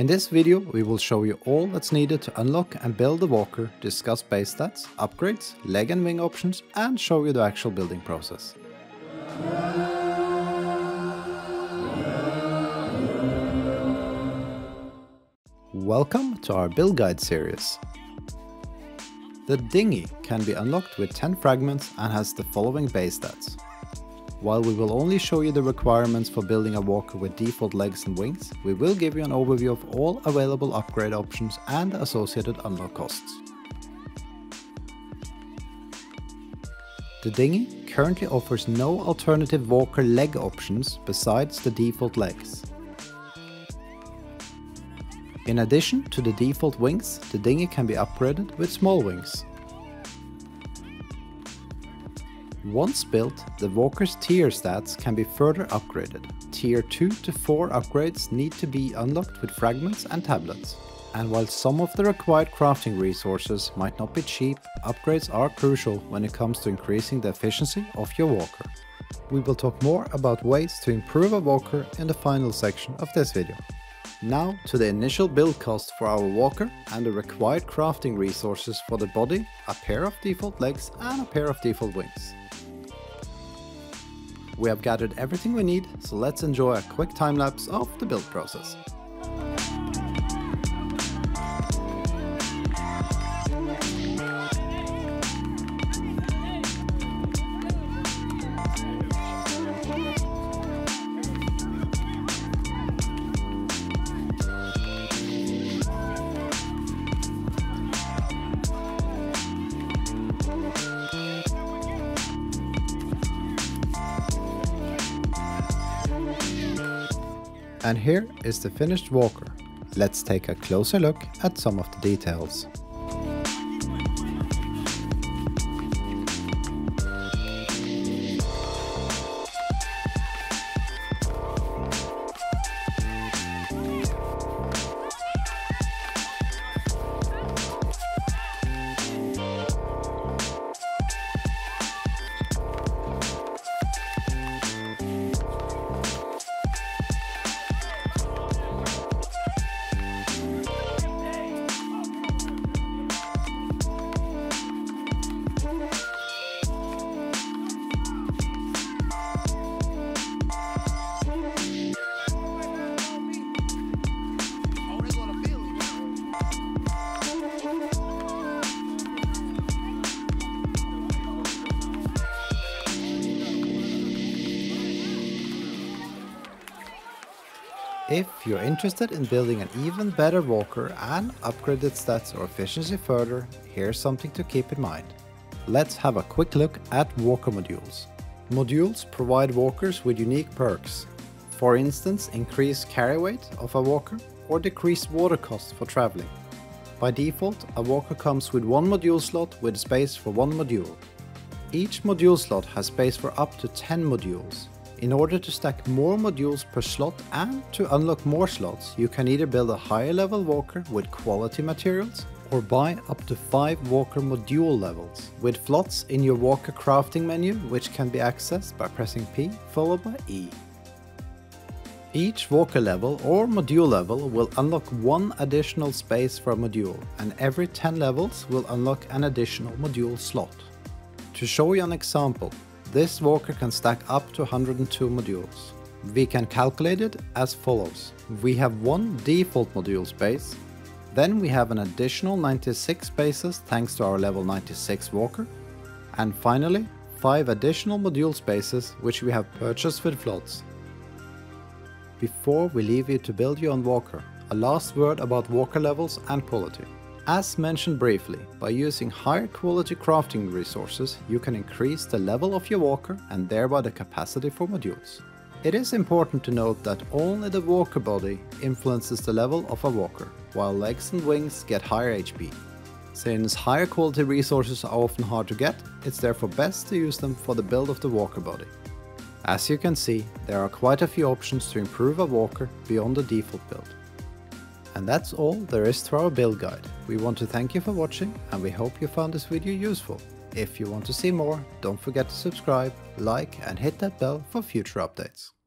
In this video we will show you all that's needed to unlock and build the walker, discuss base stats, upgrades, leg and wing options, and show you the actual building process. Welcome to our build guide series. The dinghy can be unlocked with 10 fragments and has the following base stats. While we will only show you the requirements for building a walker with default legs and wings, we will give you an overview of all available upgrade options and associated unlock costs. The dinghy currently offers no alternative walker leg options besides the default legs. In addition to the default wings, the dinghy can be upgraded with small wings. Once built, the walker's tier stats can be further upgraded. Tier 2 to 4 upgrades need to be unlocked with fragments and tablets. And while some of the required crafting resources might not be cheap, upgrades are crucial when it comes to increasing the efficiency of your walker. We will talk more about ways to improve a walker in the final section of this video. Now to the initial build cost for our walker and the required crafting resources for the body, a pair of default legs and a pair of default wings. We have gathered everything we need, so let's enjoy a quick time lapse of the build process. And here is the finished walker. Let's take a closer look at some of the details. If you're interested in building an even better walker and upgrade its stats or efficiency further, here's something to keep in mind. Let's have a quick look at walker modules. Modules provide walkers with unique perks. For instance, increased carry weight of a walker or decreased water cost for traveling. By default, a walker comes with one module slot with space for one module. Each module slot has space for up to 10 modules. In order to stack more modules per slot and to unlock more slots, you can either build a higher level walker with quality materials or buy up to 5 walker module levels with slots in your walker crafting menu, which can be accessed by pressing P followed by E. Each walker level or module level will unlock one additional space for a module, and every 10 levels will unlock an additional module slot. To show you an example, this walker can stack up to 102 modules. We can calculate it as follows. We have 1 default module space, then we have an additional 96 spaces thanks to our level 96 walker, and finally 5 additional module spaces which we have purchased with slots. Before we leave you to build your own walker, a last word about walker levels and quality. As mentioned briefly, by using higher quality crafting resources, you can increase the level of your walker and thereby the capacity for modules. It is important to note that only the walker body influences the level of a walker, while legs and wings get higher HP. Since higher quality resources are often hard to get, it's therefore best to use them for the build of the walker body. As you can see, there are quite a few options to improve a walker beyond the default build. And that's all there is to our build guide. We want to thank you for watching, and we hope you found this video useful. If you want to see more, don't forget to subscribe, like, and hit that bell for future updates.